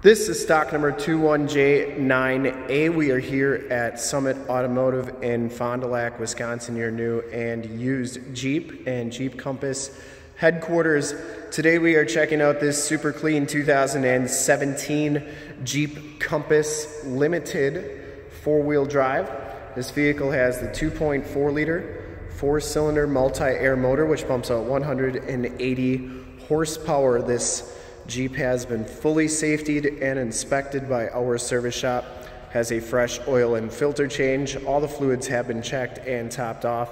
This is stock number 21J9A. We are here at Summit Automotive in Fond du Lac, Wisconsin, your new and used Jeep and Jeep Compass headquarters. Today we are checking out this super clean 2017 Jeep Compass Limited four-wheel drive. This vehicle has the 2.4-liter four-cylinder multi-air motor, which pumps out 180 horsepower. This Jeep has been fully safetied and inspected by our service shop, has a fresh oil and filter change. All the fluids have been checked and topped off,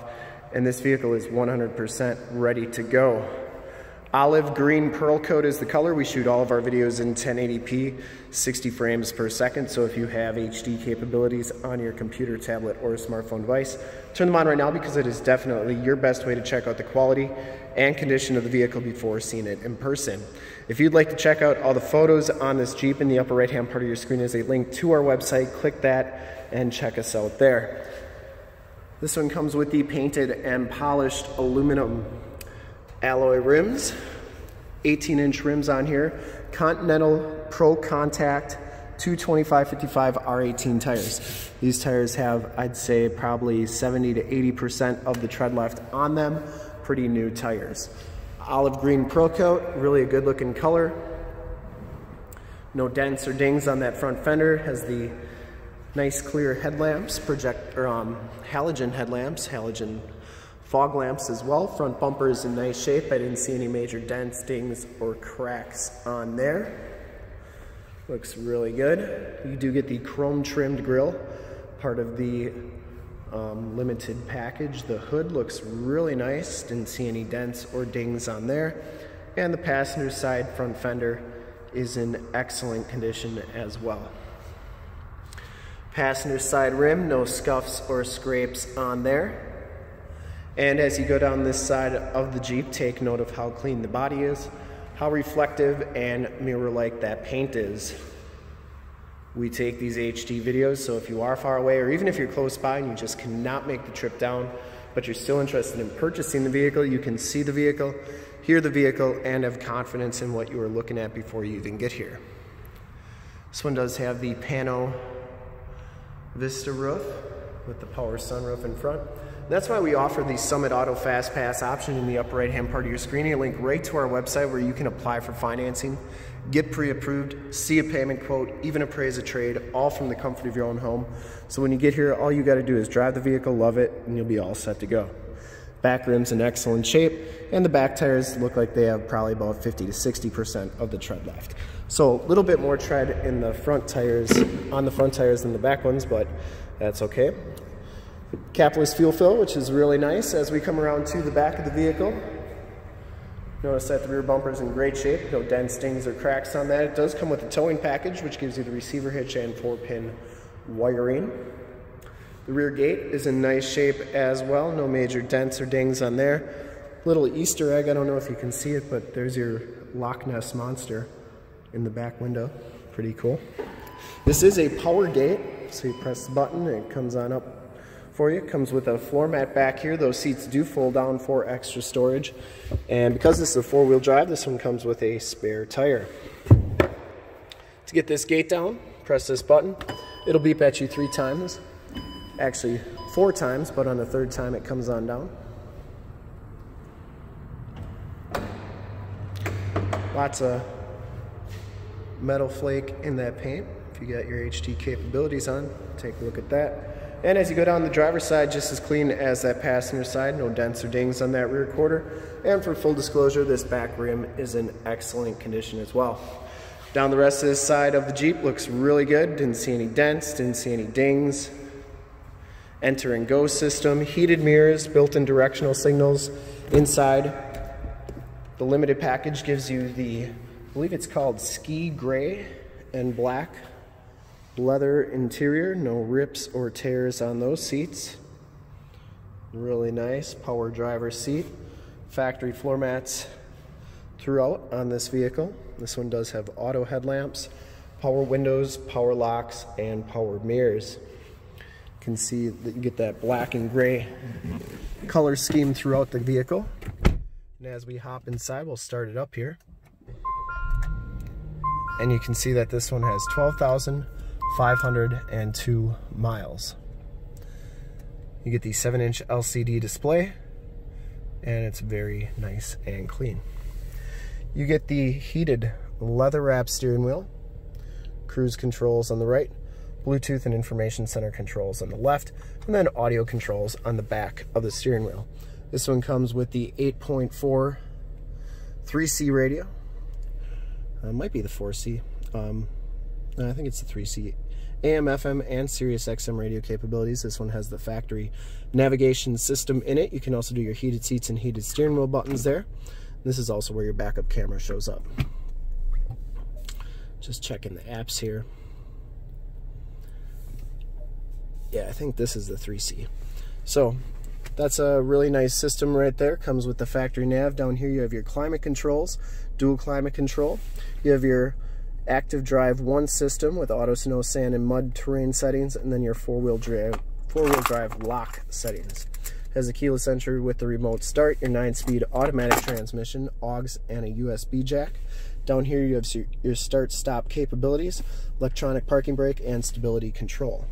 and this vehicle is 100% ready to go. Olive green pearlcoat is the color. We shoot all of our videos in 1080p, 60 frames per second, so if you have HD capabilities on your computer, tablet, or smartphone device, turn them on right now because it is definitely your best way to check out the quality and condition of the vehicle before seeing it in person. If you'd like to check out all the photos on this Jeep, in the upper right hand part of your screen is a link to our website. Click that and check us out there. This one comes with the painted and polished aluminum alloy rims, 18-inch rims on here, Continental Pro Contact 225/55 R18 tires. These tires have, I'd say, probably 70 to 80% of the tread left on them. Pretty new tires. Olive green pearlcoat, really a good-looking color. No dents or dings on that front fender. Has the nice clear headlamps, halogen headlamps, halogen fog lamps as well. Front bumper is in nice shape. I didn't see any major dents, dings, or cracks on there. Looks really good. You do get the chrome-trimmed grille, part of the limited package. The hood looks really nice. Didn't see any dents or dings on there. And the passenger side front fender is in excellent condition as well. Passenger side rim, no scuffs or scrapes on there. And as you go down this side of the Jeep, take note of how clean the body is, how reflective and mirror-like that paint is. We take these HD videos, so if you are far away or even if you're close by and you just cannot make the trip down, but you're still interested in purchasing the vehicle, you can see the vehicle, hear the vehicle, and have confidence in what you are looking at before you even get here. This one does have the Pano Vista roof with the power sunroof in front. That's why we offer the Summit Auto Fast Pass option in the upper right-hand part of your screen. A link right to our website where you can apply for financing, get pre-approved, see a payment quote, even appraise a trade, all from the comfort of your own home. So when you get here, all you got to do is drive the vehicle, love it, and you'll be all set to go. Back rim's in excellent shape, and the back tires look like they have probably about 50 to 60% of the tread left. So a little bit more tread in the front tires, on the front tires than the back ones, but that's okay. Capless fuel fill, which is really nice. As we come around to the back of the vehicle, notice that the rear bumper is in great shape. No dents, dings, or cracks on that. It does come with a towing package, which gives you the receiver hitch and 4-pin wiring. The rear gate is in nice shape as well. No major dents or dings on there. Little Easter egg, I don't know if you can see it, but there's your Loch Ness monster in the back window. Pretty cool. This is a power gate, so you press the button and it comes on up for you. It comes with a floor mat back here. Those seats do fold down for extra storage. And because this is a four-wheel drive, this one comes with a spare tire. To get this gate down, press this button. It'll beep at you 3 times. Actually, 4 times, but on the 3rd time it comes on down. Lots of metal flake in that paint. If you got your HD capabilities on, take a look at that. And as you go down the driver's side, just as clean as that passenger side, no dents or dings on that rear quarter. And for full disclosure, this back rim is in excellent condition as well. Down the rest of this side of the Jeep looks really good. Didn't see any dents, didn't see any dings. Enter and go system, heated mirrors, built-in directional signals. Inside, the limited package gives you the, I believe it's called ski gray and black leather interior, no rips or tears on those seats. Really nice power driver seat. Factory floor mats throughout on this vehicle. This one does have auto headlamps, power windows, power locks, and power mirrors. You can see that you get that black and gray color scheme throughout the vehicle. And as we hop inside, we'll start it up here. and you can see that this one has 12,502 miles. You get the 7-inch LCD display, and it's very nice and clean. You get the heated leather-wrapped steering wheel, cruise controls on the right, Bluetooth and information center controls on the left, and then audio controls on the back of the steering wheel. This one comes with the 8.4 3C radio. It might be the 4C. No, I think it's the 3C. AM, FM, and Sirius XM radio capabilities. This one has the factory navigation system in it. You can also do your heated seats and heated steering wheel buttons there. This is also where your backup camera shows up. Just checking the apps here. Yeah, I think this is the 3C. So that's a really nice system right there. Comes with the factory nav. Down here you have your climate controls, dual climate control. You have your Active Drive One system with auto, snow, sand, and mud terrain settings, and then your four-wheel drive lock settings. Has a keyless entry with the remote start, your 9-speed automatic transmission, AUX, and a USB jack. Down here you have your start-stop capabilities, electronic parking brake, and stability control.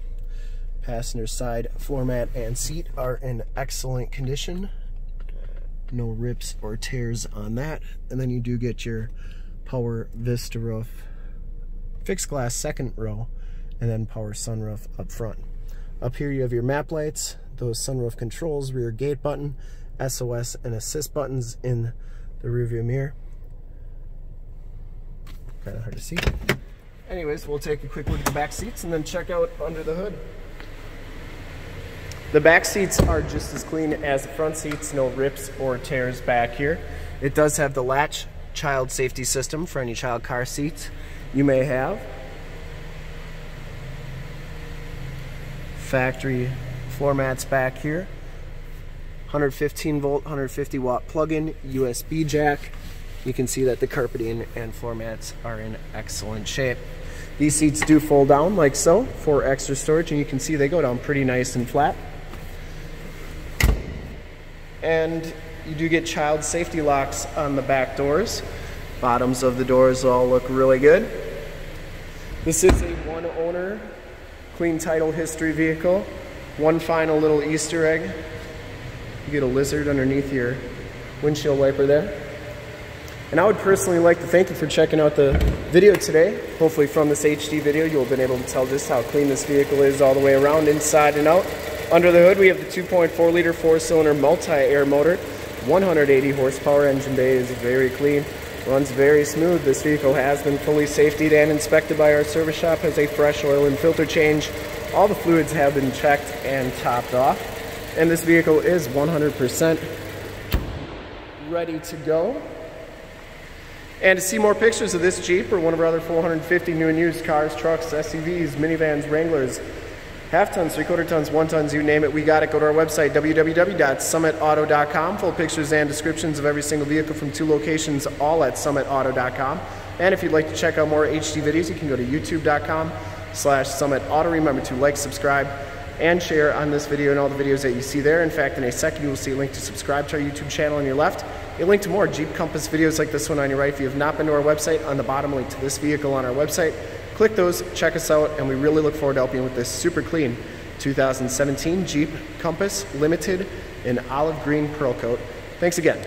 Passenger side floor mat and seat are in excellent condition. No rips or tears on that. And then you do get your power Vista roof, fixed glass second row, and then power sunroof up front. Up here you have your map lights, those sunroof controls, rear gate button, SOS and assist buttons in the rearview mirror. Kind of hard to see. Anyways, we'll take a quick look at the back seats and then check out under the hood. The back seats are just as clean as the front seats, no rips or tears back here. It does have the latch child safety system for any child car seats you may have. Factory floor mats back here. 115 volt, 150 watt plug-in, USB jack. You can see that the carpeting and floor mats are in excellent shape. These seats do fold down like so for extra storage, and you can see they go down pretty nice and flat. And you do get child safety locks on the back doors. Bottoms of the doors all look really good. This is a one owner, clean title history vehicle. One final little Easter egg. You get a lizard underneath your windshield wiper there. And I would personally like to thank you for checking out the video today. Hopefully from this HD video, you'll have been able to tell just how clean this vehicle is all the way around, inside and out. Under the hood, we have the 2.4 liter 4-cylinder multi-air motor. 180 horsepower. Engine bay is very clean, runs very smooth. This vehicle has been fully safetied and inspected by our service shop, has a fresh oil and filter change. All the fluids have been checked and topped off, and this vehicle is 100% ready to go. And to see more pictures of this Jeep or one of our other 450 new and used cars, trucks, SUVs, minivans, Wranglers, half-tons, three-quarter-tons, one-tons, you name it, we got it. Go to our website, www.summitauto.com. Full pictures and descriptions of every single vehicle from 2 locations, all at summitauto.com. And if you'd like to check out more HD videos, you can go to youtube.com/summitauto. Remember to like, subscribe, and share on this video and all the videos that you see there. In fact, in a second, you will see a link to subscribe to our YouTube channel on your left, a link to more Jeep Compass videos like this one on your right. If you have not been to our website, on the bottom, link to this vehicle on our website. Click those, check us out, and we really look forward to helping you with this super clean 2017 Jeep Compass Limited in Olive Green Pearlcoat. Thanks again.